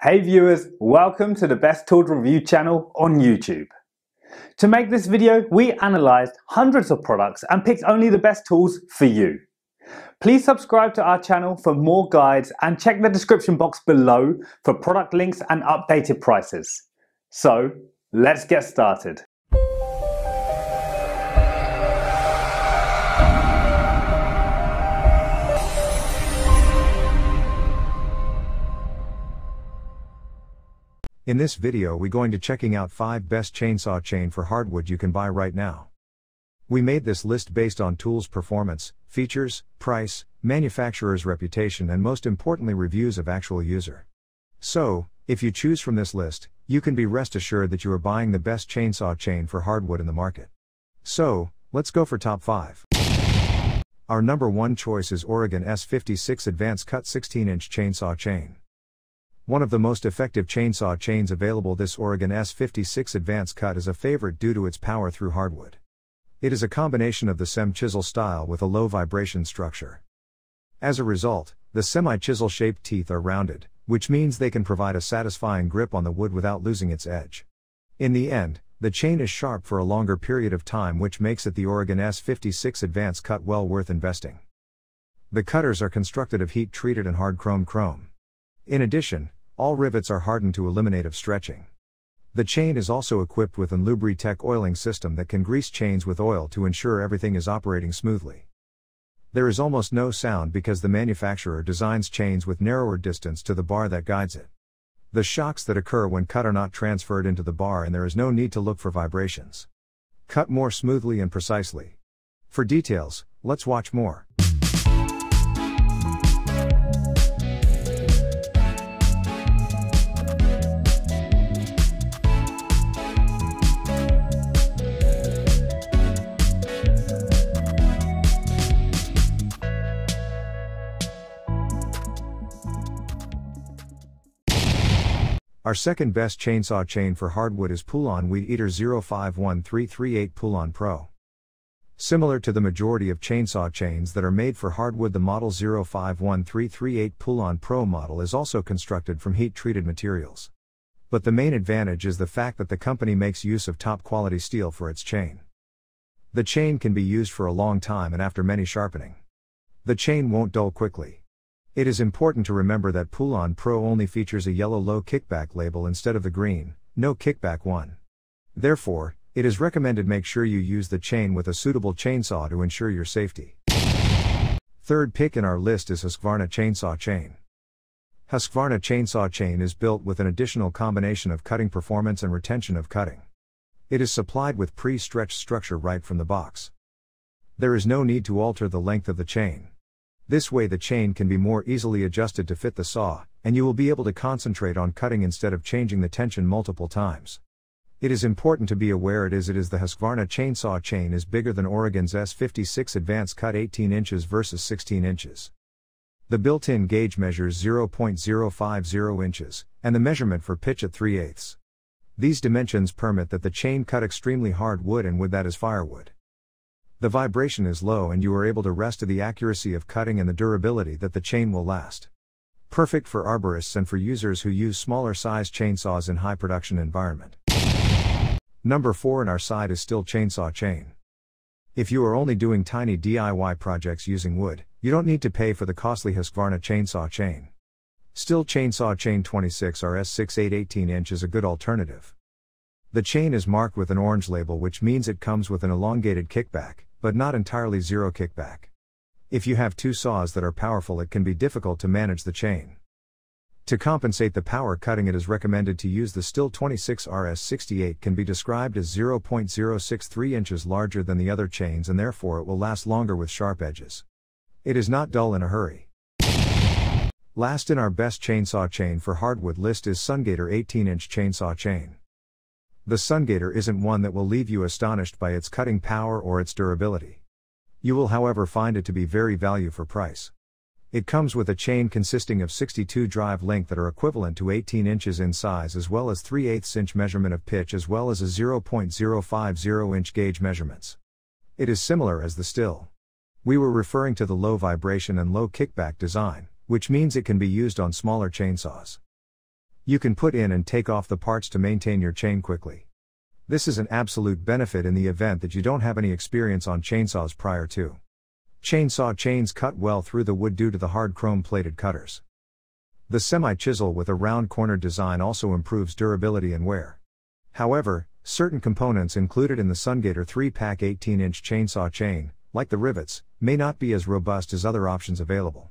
Hey viewers, welcome to the Best Tools Review channel on YouTube. To make this video, we analysed hundreds of products and picked only the best tools for you. Please subscribe to our channel for more guides and check the description box below for product links and updated prices. So, let's get started. In this video we're going to checking out 5 best chainsaw chain for hardwood you can buy right now. We made this list based on tools performance, features, price, manufacturer's reputation and most importantly reviews of actual user. So, if you choose from this list, you can be rest assured that you are buying the best chainsaw chain for hardwood in the market. So, let's go for top 5. Our number 1 choice is Oregon S56 AdvanceCut 16-inch chainsaw chain. One of the most effective chainsaw chains available, this Oregon S56 AdvanceCut is a favorite due to its power through hardwood. It is a combination of the semi-chisel style with a low vibration structure. As a result, the semi-chisel shaped teeth are rounded, which means they can provide a satisfying grip on the wood without losing its edge. In the end, the chain is sharp for a longer period of time, which makes it the Oregon S56 AdvanceCut well worth investing. The cutters are constructed of heat-treated and hard chrome. In addition, all rivets are hardened to eliminate of stretching. The chain is also equipped with a Lubri-Tech oiling system that can grease chains with oil to ensure everything is operating smoothly. There is almost no sound because the manufacturer designs chains with narrower distance to the bar that guides it. The shocks that occur when cut are not transferred into the bar and there is no need to look for vibrations. Cut more smoothly and precisely. For details, let's watch more. Our second best chainsaw chain for hardwood is Poulan Weed Eater 051338 Poulan Pro. Similar to the majority of chainsaw chains that are made for hardwood, the model 051338 Poulan Pro model is also constructed from heat-treated materials. But the main advantage is the fact that the company makes use of top-quality steel for its chain. The chain can be used for a long time and after many sharpening. The chain won't dull quickly. It is important to remember that Poulan Pro only features a yellow low kickback label instead of the green, no kickback one. Therefore, it is recommended make sure you use the chain with a suitable chainsaw to ensure your safety. Third pick in our list is Husqvarna chainsaw chain. Husqvarna chainsaw chain is built with an additional combination of cutting performance and retention of cutting. It is supplied with pre-stretched structure right from the box. There is no need to alter the length of the chain. This way the chain can be more easily adjusted to fit the saw, and you will be able to concentrate on cutting instead of changing the tension multiple times. It is important to be aware it is the Husqvarna chainsaw chain is bigger than Oregon's S56 AdvanceCut 18 inches versus 16 inches. The built-in gauge measures 0.050 inches, and the measurement for pitch at 3/8. These dimensions permit that the chain cut extremely hard wood and wood that is firewood. The vibration is low and you are able to rest to the accuracy of cutting and the durability that the chain will last. Perfect for arborists and for users who use smaller size chainsaws in high production environment. Number 4 in our side is Stihl chainsaw chain. If you are only doing tiny DIY projects using wood, you don't need to pay for the costly Husqvarna chainsaw chain. Stihl chainsaw chain 26RS68 18 inch is a good alternative. The chain is marked with an orange label, which means it comes with an elongated kickback, but not entirely zero kickback. If you have two saws that are powerful, it can be difficult to manage the chain. To compensate the power cutting, it is recommended to use the Stihl 26RS68 can be described as 0.063 inches larger than the other chains and therefore it will last longer with sharp edges. It is not dull in a hurry. Last in our best chainsaw chain for hardwood list is Sungator 18-inch chainsaw chain. The Sungator isn't one that will leave you astonished by its cutting power or its durability. You will however find it to be very value for price. It comes with a chain consisting of 62 drive length that are equivalent to 18 inches in size as well as 3/8 inch measurement of pitch as well as a 0.050 inch gauge measurements. It is similar as the Stihl. We were referring to the low vibration and low kickback design, which means it can be used on smaller chainsaws. You can put in and take off the parts to maintain your chain quickly. This is an absolute benefit in the event that you don't have any experience on chainsaws prior to. Chainsaw chains cut well through the wood due to the hard chrome-plated cutters. The semi-chisel with a round corner design also improves durability and wear. However, certain components included in the Sungator 3-pack 18-inch chainsaw chain, like the rivets, may not be as robust as other options available.